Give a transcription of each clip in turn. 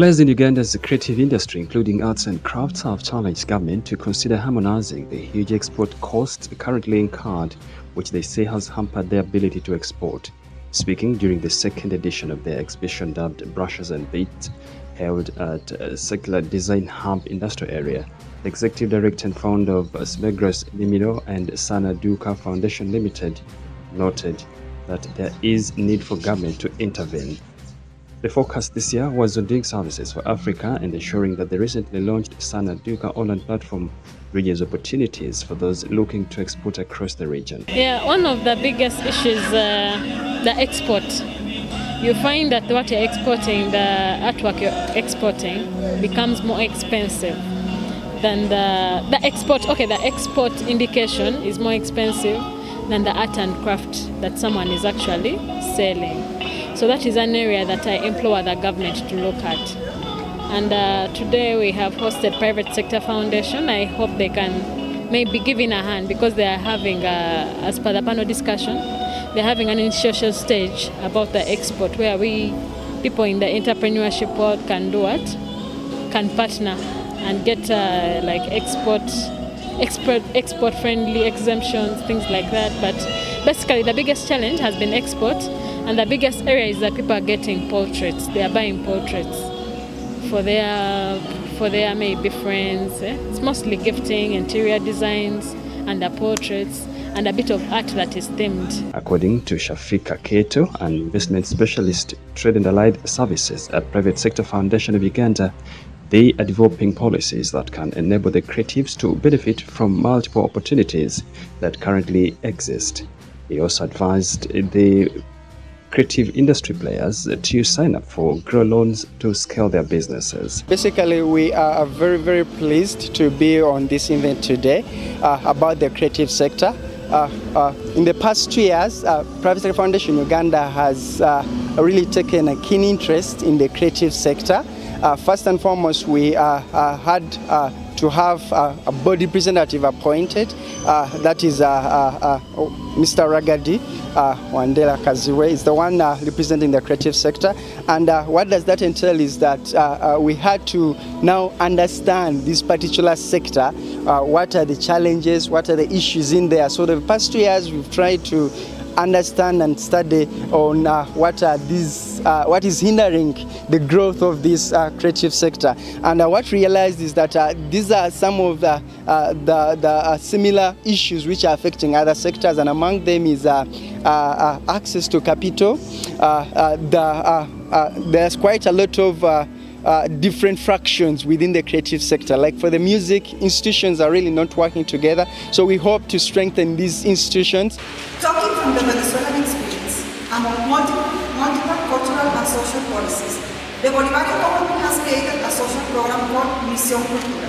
Players in Uganda's creative industry, including arts and crafts, have challenged government to consider harmonizing the huge export costs currently incurred, which they say has hampered their ability to export. Speaking during the second edition of their exhibition dubbed Brushes and Beats, held at Circular Design Hub industrial area, the Executive Director and Founder of Smegres Limido and Sana Duka Foundation Limited noted that there is need for government to intervene. The focus this year was on doing services for Africa and ensuring that the recently launched Sana Duka online platform bridges opportunities for those looking to export across the region. Yeah, one of the biggest issues is the export. You find that what you're exporting, the artwork you're exporting, becomes more expensive than the export. Okay, the export indication is more expensive than the art and craft that someone is actually selling. So that is an area that I implore the government to look at. And today we have hosted Private Sector Foundation. I hope they can maybe give in a hand, because they are having, as per the panel discussion, they're having an initial stage about the export, where we, people in the entrepreneurship world, can do what? Can partner and get like export-friendly exemptions, things like that. But basically the biggest challenge has been export. And the biggest area is that people are getting portraits. They are buying portraits for their maybe friends. It's mostly gifting, interior designs, and the portraits, and a bit of art that is themed. According to Shafika Keto, an investment specialist, trade and allied services at Private Sector Foundation of Uganda, they are developing policies that can enable the creatives to benefit from multiple opportunities that currently exist. They also advised the creative industry players to sign up for grow loans to scale their businesses. Basically, we are very, very pleased to be on this event today about the creative sector. In the past 2 years, Private Sector Foundation Uganda has really taken a keen interest in the creative sector. First and foremost, we had to have a board representative appointed, that is Mr. Ragadi, Wandela Kaziwe is the one representing the creative sector. And what does that entail is that we had to now understand this particular sector, what are the challenges, what are the issues in there. So the past 2 years we've tried to understand and study on what is hindering the growth of this creative sector. And what realized is that these are some of the similar issues which are affecting other sectors, and among them is access to capital. There's quite a lot of different fractions within the creative sector. Like for the music, institutions are really not working together, so we hope to strengthen these institutions. Talking from the Venezuelan experience and multiple cultural and social policies, the Bolivarian government has created a social program called Misión Cultura,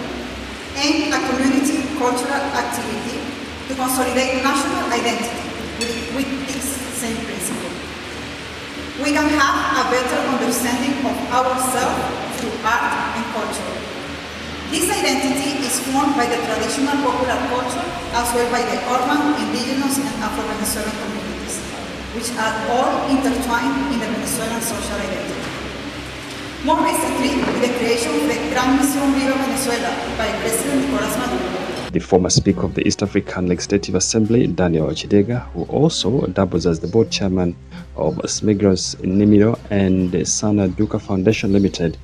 aimed at community cultural activity to consolidate national identity with its same principle. We can have a better understanding of ourselves through art and culture. This identity is formed by the traditional popular culture as well by the urban, indigenous and Afro-Venezuelan communities, which are all intertwined in the Venezuelan social identity. More recently, with the creation of the Gran Misión Viva Venezuela by President Nicolás Maduro. The former Speaker of the East African Legislative Assembly, Daniel Ochidega, who also doubles as the board chairman of Smegres Limido and Sana Duka Foundation Limited,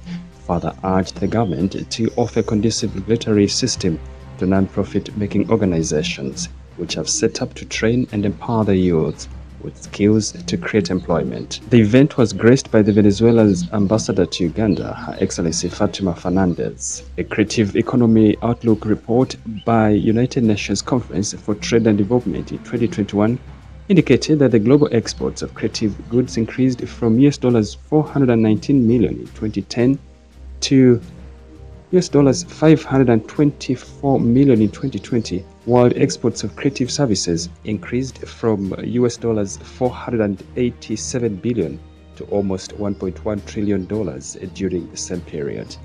further urged the government to offer a conducive regulatory system to non-profit-making organizations, which have set up to train and empower the youth with skills to create employment. The event was graced by the Venezuela's ambassador to Uganda, Her Excellency Fatima Fernandez. A Creative Economy Outlook report by United Nations Conference for Trade and Development in 2021 indicated that the global exports of creative goods increased from $419 million in 2010 to $524 million in 2020, while exports of creative services increased from $487 billion to almost $1.1 trillion during the same period.